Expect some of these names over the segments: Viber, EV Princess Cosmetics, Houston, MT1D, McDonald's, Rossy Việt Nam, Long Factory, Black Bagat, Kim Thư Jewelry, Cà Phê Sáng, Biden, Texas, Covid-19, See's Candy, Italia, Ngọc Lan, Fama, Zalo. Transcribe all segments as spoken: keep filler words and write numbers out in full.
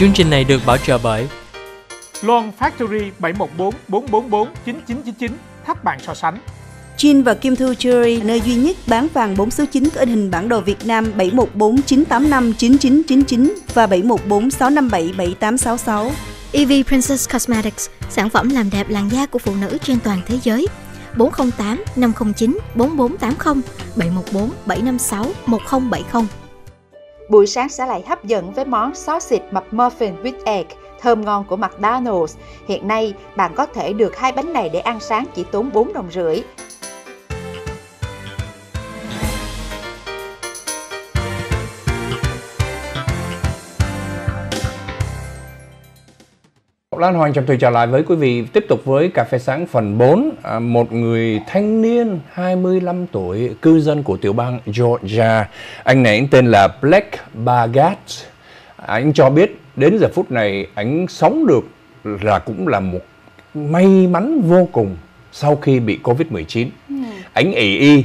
Chương trình này được bảo trợ bởi Long Factory bảy một bốn, bốn bốn bốn, chín chín chín chín, thách bạn so sánh. Jin và Kim Thư Jewelry, nơi duy nhất bán vàng bốn số chín có in hình bản đồ Việt Nam bảy một bốn, chín tám năm, chín chín chín chín và bảy một bốn, sáu năm bảy, bảy tám sáu sáu. e vê Princess Cosmetics, sản phẩm làm đẹp làn da của phụ nữ trên toàn thế giới. bốn không tám, năm không chín, bốn bốn tám không, bảy một bốn, bảy năm sáu, một không bảy không. Buổi sáng sẽ lại hấp dẫn với món sausage mập muffin with egg thơm ngon của McDonald's. Hiện nay, bạn có thể được hai bánh này để ăn sáng chỉ tốn bốn đồng rưỡi. Lan Hoàng chào trở lại với quý vị, tiếp tục với Cà Phê Sáng phần bốn. À, một người thanh niên hai mươi lăm tuổi, cư dân của tiểu bang Georgia. Anh này anh tên là Black Bagat. À, anh cho biết đến giờ phút này anh sống được là cũng là một may mắn vô cùng sau khi bị Covid mười chín. Ừ. Anh ỷ y,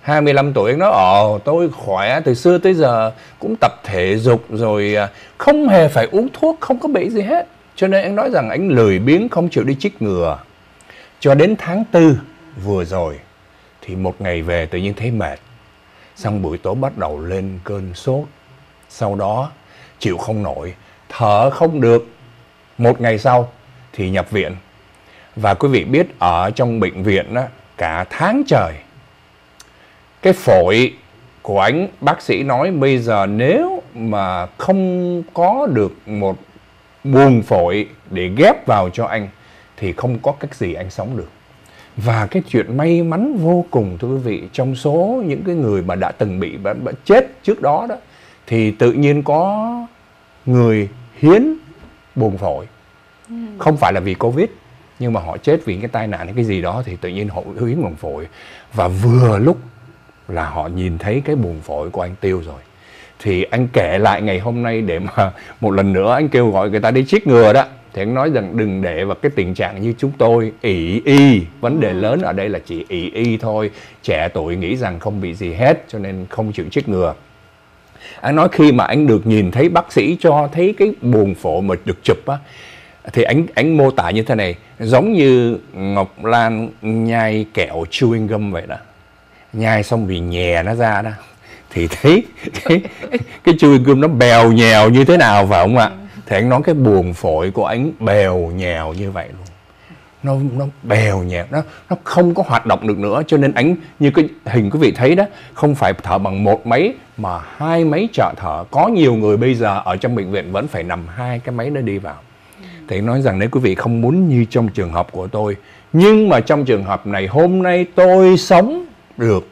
hai mươi lăm tuổi, anh nói ồ tôi khỏe, từ xưa tới giờ cũng tập thể dục rồi, không hề phải uống thuốc, không có bệnh gì hết. Cho nên anh nói rằng anh lười biếng, không chịu đi chích ngừa. Cho đến tháng tư vừa rồi thì một ngày về tự nhiên thấy mệt. Xong buổi tối bắt đầu lên cơn sốt. Sau đó chịu không nổi, thở không được. Một ngày sau thì nhập viện. Và quý vị biết ở trong bệnh viện đó, cả tháng trời. Cái phổi của anh, bác sĩ nói bây giờ nếu mà không có được một buồng phổi để ghép vào cho anh thì không có cách gì anh sống được. Và cái chuyện may mắn vô cùng thưa quý vị, trong số những cái người mà đã từng bị đã, đã chết trước đó đó thì tự nhiên có người hiến buồng phổi. Ừ. Không phải là vì Covid nhưng mà họ chết vì cái tai nạn hay cái gì đó thì tự nhiên họ hiến buồng phổi. Và vừa lúc là họ nhìn thấy cái buồng phổi của anh tiêu rồi. Thì anh kể lại ngày hôm nay để mà một lần nữa anh kêu gọi người ta đi chích ngừa đó. Thì anh nói rằng đừng để vào cái tình trạng như chúng tôi, ỷ y. Vấn đề lớn ở đây là chỉ ỷ y thôi. Trẻ tuổi nghĩ rằng không bị gì hết cho nên không chịu chích ngừa. Anh nói khi mà anh được nhìn thấy bác sĩ cho thấy cái buồng phổi mà được chụp á, thì anh, anh mô tả như thế này. Giống như Ngọc Lan nhai kẹo chewing gum vậy đó. Nhai xong vì nhè nó ra đó. Thì thấy cái, cái chewing gum nó bèo nhèo như thế nào phải không ạ? Thì anh nói cái buồng phổi của anh bèo nhèo như vậy luôn. Nó, nó bèo nhèo, nó, nó không có hoạt động được nữa. Cho nên anh như cái hình quý vị thấy đó, không phải thở bằng một máy mà hai máy trợ thở. Có nhiều người bây giờ ở trong bệnh viện vẫn phải nằm hai cái máy đó đi vào. Thì anh nói rằng nếu quý vị không muốn như trong trường hợp của tôi, nhưng mà trong trường hợp này hôm nay tôi sống được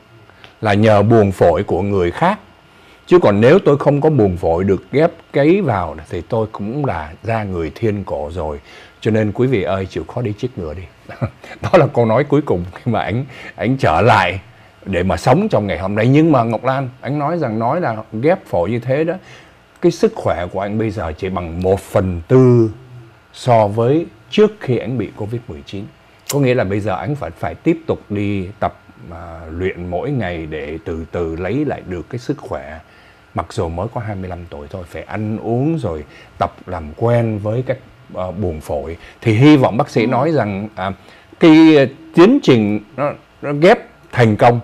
là nhờ buồng phổi của người khác. Chứ còn nếu tôi không có buồng phổi được ghép cấy vào thì tôi cũng là ra người thiên cổ rồi. Cho nên quý vị ơi, chịu khó đi chích ngừa đi. Đó là câu nói cuối cùng khi mà anh, anh trở lại để mà sống trong ngày hôm nay. Nhưng mà Ngọc Lan, anh nói rằng nói là ghép phổi như thế đó, cái sức khỏe của anh bây giờ chỉ bằng một phần tư so với trước khi anh bị Covid mười chín. Có nghĩa là bây giờ anh phải, phải tiếp tục đi tập mà luyện mỗi ngày để từ từ lấy lại được cái sức khỏe. Mặc dù mới có hai mươi lăm tuổi thôi, phải ăn uống rồi tập làm quen với các uh, buồng phổi. Thì hy vọng bác sĩ nói rằng à, cái tiến trình nó, nó ghép thành công.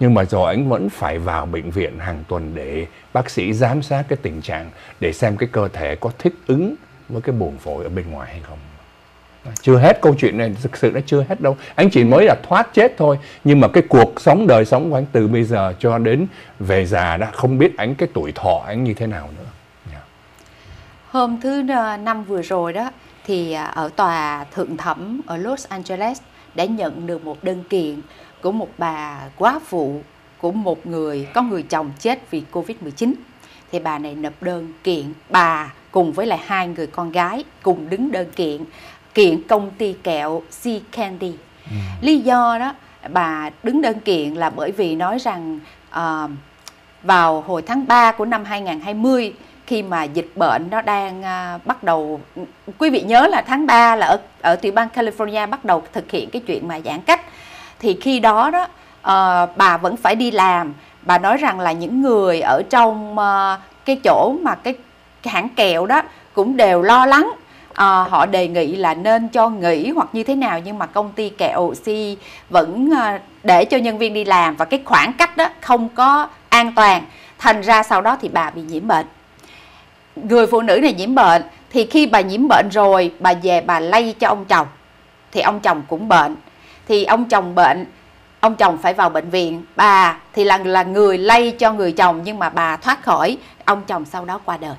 Nhưng mà rồi anh vẫn phải vào bệnh viện hàng tuần để bác sĩ giám sát cái tình trạng, để xem cái cơ thể có thích ứng với cái buồng phổi ở bên ngoài hay không. Chưa hết câu chuyện này, thực sự nó chưa hết đâu. Anh chỉ mới là thoát chết thôi. Nhưng mà cái cuộc sống, đời sống của anh từ bây giờ cho đến về già đã, không biết anh cái tuổi thọ anh như thế nào nữa. Yeah. Hôm thứ năm vừa rồi đó, thì ở tòa thượng thẩm ở Los Angeles đã nhận được một đơn kiện của một bà quá phụ, của một người có người chồng chết vì Covid mười chín. Thì bà này nộp đơn kiện, bà cùng với lại hai người con gái cùng đứng đơn kiện kiện công ty kẹo See's Candy. Ừ. Lý do đó bà đứng đơn kiện là bởi vì nói rằng uh, vào hồi tháng ba của năm hai không hai không, khi mà dịch bệnh nó đang uh, bắt đầu, quý vị nhớ là tháng ba là ở, ở tiểu bang California bắt đầu thực hiện cái chuyện mà giãn cách, thì khi đó đó uh, bà vẫn phải đi làm. Bà nói rằng là những người ở trong uh, cái chỗ mà cái hãng kẹo đó cũng đều lo lắng. À, họ đề nghị là nên cho nghỉ hoặc như thế nào, nhưng mà công ty kẹo oxy vẫn để cho nhân viên đi làm, và cái khoảng cách đó không có an toàn, thành ra sau đó thì bà bị nhiễm bệnh. Người phụ nữ này nhiễm bệnh, thì khi bà nhiễm bệnh rồi bà về bà lây cho ông chồng, thì ông chồng cũng bệnh, thì ông chồng bệnh, ông chồng phải vào bệnh viện. Bà thì là, là người lây cho người chồng, nhưng mà bà thoát khỏi, ông chồng sau đó qua đời.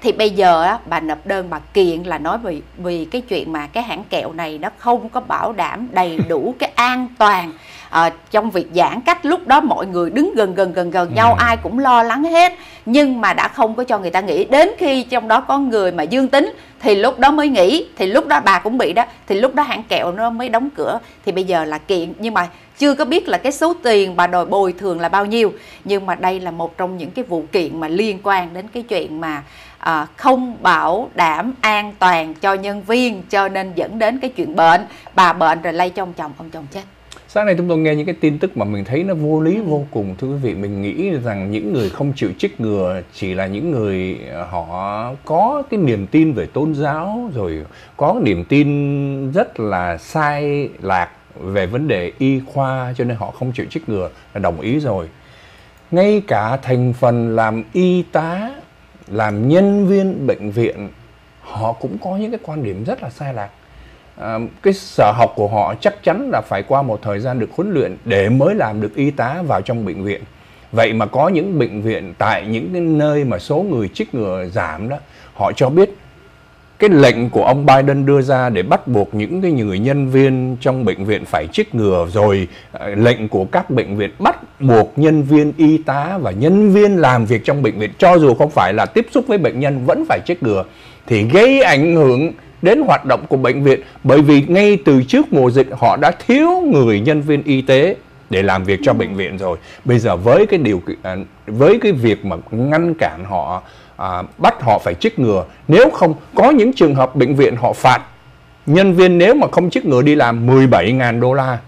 Thì bây giờ á, bà nộp đơn bà kiện là nói vì, vì cái chuyện mà cái hãng kẹo này nó không có bảo đảm đầy đủ cái an toàn à, trong việc giãn cách. Lúc đó mọi người đứng gần gần gần gần nhau, ai cũng lo lắng hết, nhưng mà đã không có cho người ta nghỉ. Đến khi trong đó có người mà dương tính thì lúc đó mới nghỉ, thì lúc đó bà cũng bị đó, thì lúc đó hãng kẹo nó mới đóng cửa. Thì bây giờ là kiện, nhưng mà chưa có biết là cái số tiền bà đòi bồi thường là bao nhiêu. Nhưng mà đây là một trong những cái vụ kiện mà liên quan đến cái chuyện mà à, không bảo đảm an toàn cho nhân viên, cho nên dẫn đến cái chuyện bệnh. Bà bệnh rồi lây cho ông chồng, ông chồng chết. Sáng nay chúng tôi nghe những cái tin tức mà mình thấy nó vô lý vô cùng, thưa quý vị. Mình nghĩ rằng những người không chịu chích ngừa chỉ là những người họ có cái niềm tin về tôn giáo, rồi có niềm tin rất là sai lạc về vấn đề y khoa, cho nên họ không chịu chích ngừa là đồng ý rồi. Ngay cả thành phần làm y tá, làm nhân viên bệnh viện, họ cũng có những cái quan điểm rất là sai lạc. À, cái sở học của họ chắc chắn là phải qua một thời gian được huấn luyện để mới làm được y tá vào trong bệnh viện. Vậy mà có những bệnh viện tại những cái nơi mà số người chích ngừa giảm đó, họ cho biết cái lệnh của ông Biden đưa ra để bắt buộc những cái người nhân viên trong bệnh viện phải chích ngừa, rồi lệnh của các bệnh viện bắt buộc nhân viên y tá và nhân viên làm việc trong bệnh viện, cho dù không phải là tiếp xúc với bệnh nhân, vẫn phải chích ngừa, thì gây ảnh hưởng đến hoạt động của bệnh viện. Bởi vì ngay từ trước mùa dịch họ đã thiếu người nhân viên y tế để làm việc cho bệnh viện rồi. Bây giờ với cái điều với cái việc mà ngăn cản họ, à, bắt họ phải chích ngừa, nếu không có những trường hợp bệnh viện họ phạt nhân viên nếu mà không chích ngừa đi làm mười bảy nghìn đô la.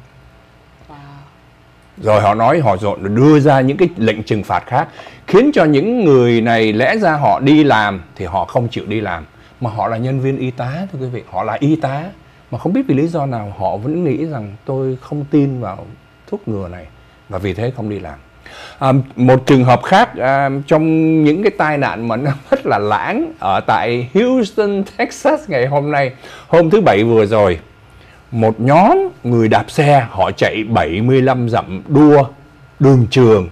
Rồi họ nói họ dồn đưa ra những cái lệnh trừng phạt khác, khiến cho những người này lẽ ra họ đi làm thì họ không chịu đi làm. Mà họ là nhân viên y tá, thưa quý vị, họ là y tá, mà không biết vì lý do nào họ vẫn nghĩ rằng tôi không tin vào thuốc ngừa này, và vì thế không đi làm. À, một trường hợp khác à, trong những cái tai nạn mà nó rất là lãng ở tại Houston, Texas ngày hôm nay, hôm thứ Bảy vừa rồi, một nhóm người đạp xe họ chạy bảy mươi lăm dặm đua đường trường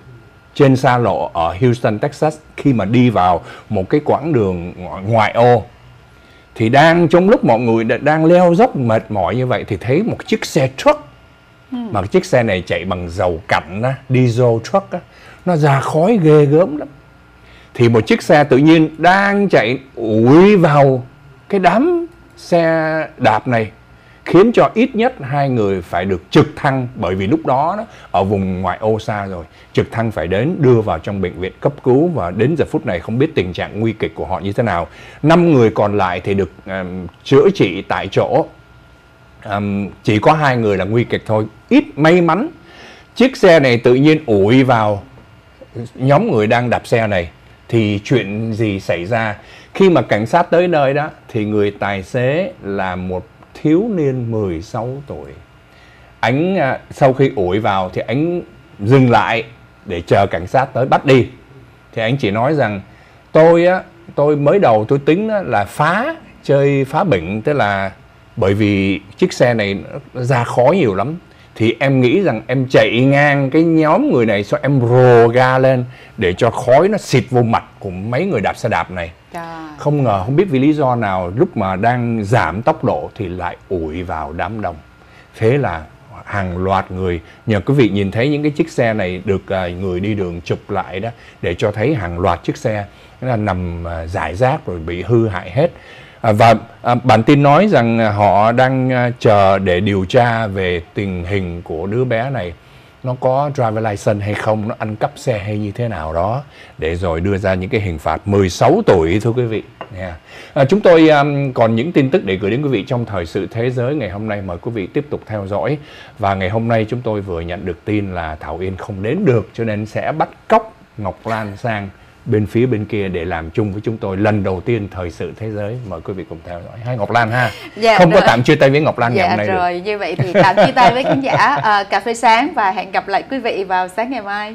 trên xa lộ ở Houston, Texas. Khi mà đi vào một cái quãng đường ngoại ô, thì đang trong lúc mọi người đang leo dốc mệt mỏi như vậy, thì thấy một chiếc xe truck, mà chiếc xe này chạy bằng dầu cặn, diesel truck, nó ra khói ghê gớm lắm. Thì một chiếc xe tự nhiên đang chạy ủi vào cái đám xe đạp này, khiến cho ít nhất hai người phải được trực thăng. Bởi vì lúc đó, đó ở vùng ngoại ô xa rồi, trực thăng phải đến đưa vào trong bệnh viện cấp cứu. Và đến giờ phút này không biết tình trạng nguy kịch của họ như thế nào. Năm người còn lại thì được um, chữa trị tại chỗ. um, Chỉ có hai người là nguy kịch thôi. Ít may mắn, chiếc xe này tự nhiên ủi vào nhóm người đang đạp xe này. Thì chuyện gì xảy ra? Khi mà cảnh sát tới nơi đó, thì người tài xế là một thiếu niên mười sáu tuổi. Anh sau khi ủi vào thì anh dừng lại để chờ cảnh sát tới bắt đi. Thì anh chỉ nói rằng tôi á, tôi mới đầu tôi tính là phá, chơi phá bỉnh, tức là bởi vì chiếc xe này nó ra khói nhiều lắm, thì em nghĩ rằng em chạy ngang cái nhóm người này, sau em rồ ga lên để cho khói nó xịt vô mặt của mấy người đạp xe đạp này. Không ngờ, không biết vì lý do nào, lúc mà đang giảm tốc độ thì lại ủi vào đám đông. Thế là hàng loạt người, nhờ quý vị nhìn thấy những cái chiếc xe này được người đi đường chụp lại đó, để cho thấy hàng loạt chiếc xe là nằm rải rác rồi bị hư hại hết. Và bản tin nói rằng họ đang chờ để điều tra về tình hình của đứa bé này, nó có driver license hay không, nó ăn cắp xe hay như thế nào đó, để rồi đưa ra những cái hình phạt. Mười sáu tuổi, thưa quý vị. yeah. à, Chúng tôi um, còn những tin tức để gửi đến quý vị trong thời sự thế giới ngày hôm nay, mời quý vị tiếp tục theo dõi. Và ngày hôm nay chúng tôi vừa nhận được tin là Thảo Yên không đến được, cho nên sẽ bắt cóc Ngọc Lan sang bên phía bên kia để làm chung với chúng tôi lần đầu tiên thời sự thế giới. Mời quý vị cùng theo dõi. Hai Ngọc Lan ha. Dạ, không rồi. Có tạm chia tay với Ngọc Lan dạ, ngày hôm nay rồi. Được. Như vậy thì tạm chia tay với khán giả uh, Cà Phê Sáng và hẹn gặp lại quý vị vào sáng ngày mai.